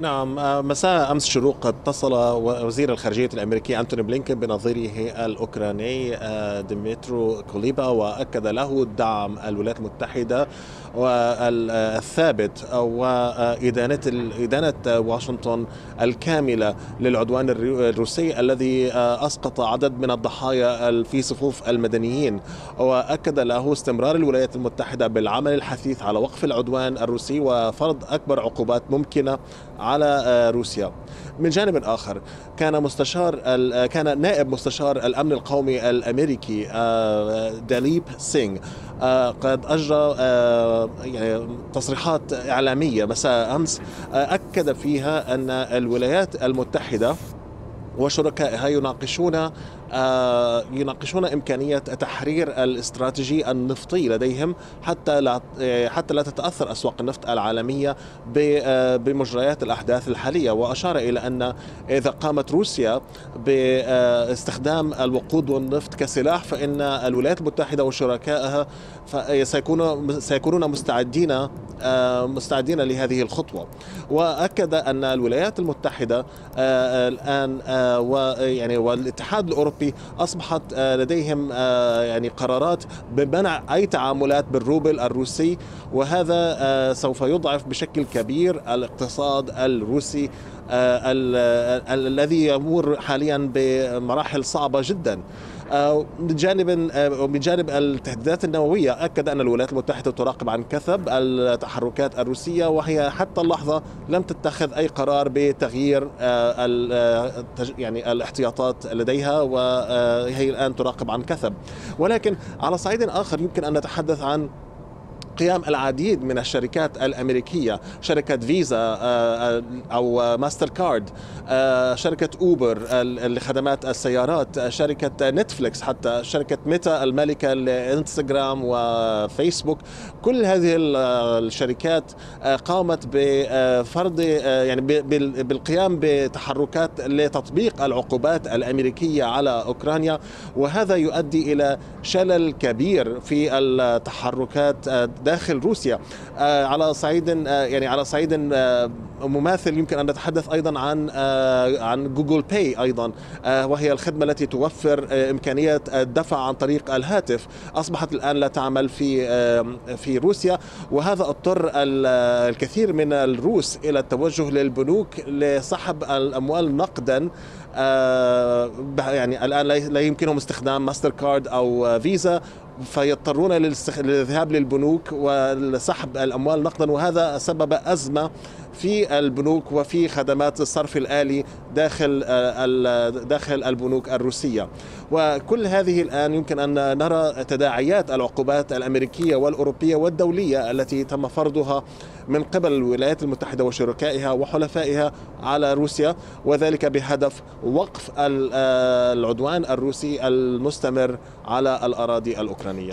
نعم، مساء أمس شروق اتصل وزير الخارجية الأمريكي أنتوني بلينكن بنظيره الأوكراني ديميترو كوليبا، وأكد له دعم الولايات المتحدة والثابت وإدانة واشنطن الكاملة للعدوان الروسي الذي أسقط عدد من الضحايا في صفوف المدنيين، وأكد له استمرار الولايات المتحدة بالعمل الحثيث على وقف العدوان الروسي وفرض أكبر عقوبات ممكنة على روسيا. من جانب آخر، كان نائب مستشار الأمن القومي الأمريكي داليب سينغ قد أجرى تصريحات إعلامية مساء أمس أكد فيها أن الولايات المتحدة وشركائها يناقشون إمكانية تحرير الاستراتيجي النفطي لديهم حتى لا تتأثر أسواق النفط العالمية بمجريات الأحداث الحالية. وأشار إلى أن إذا قامت روسيا باستخدام الوقود والنفط كسلاح فإن الولايات المتحدة وشركائها سيكونون مستعدين لهذه الخطوة. وأكد أن الولايات المتحدة الآن والاتحاد الأوروبي أصبحت لديهم قرارات بمنع أي تعاملات بالروبل الروسي، وهذا سوف يضعف بشكل كبير الاقتصاد الروسي الذي يمر حاليا بمراحل صعبة جدا. من جانب التهديدات النووية، أكد أن الولايات المتحدة تراقب عن كثب التحركات الروسية، وهي حتى اللحظة لم تتخذ أي قرار بتغيير الاحتياطات لديها، وهي الآن تراقب عن كثب. ولكن على صعيد آخر يمكن أن نتحدث عن قيام العديد من الشركات الأمريكية، شركة فيزا أو ماستر كارد، شركة أوبر لخدمات السيارات، شركة نتفليكس، حتى شركة ميتا المالكة لإنستغرام وفيسبوك. كل هذه الشركات قامت بفرض بالقيام بتحركات لتطبيق العقوبات الأمريكية على أوكرانيا، وهذا يؤدي إلى شلل كبير في التحركات داخل روسيا. على صعيد مماثل يمكن أن نتحدث أيضا عن جوجل باي أيضا، وهي الخدمة التي توفر إمكانية الدفع عن طريق الهاتف، أصبحت الآن لا تعمل في روسيا، وهذا اضطر الكثير من الروس إلى التوجه للبنوك لسحب الأموال نقدا. الآن لا يمكنهم استخدام ماستر كارد أو فيزا، فيضطرون للذهاب للبنوك وسحب الأموال نقدا، وهذا سبب أزمة في البنوك وفي خدمات الصرف الآلي داخل البنوك الروسية. وكل هذه الآن يمكن أن نرى تداعيات العقوبات الأمريكية والأوروبية والدولية التي تم فرضها من قبل الولايات المتحدة وشركائها وحلفائها على روسيا، وذلك بهدف وقف العدوان الروسي المستمر على الأراضي الأوكرانية.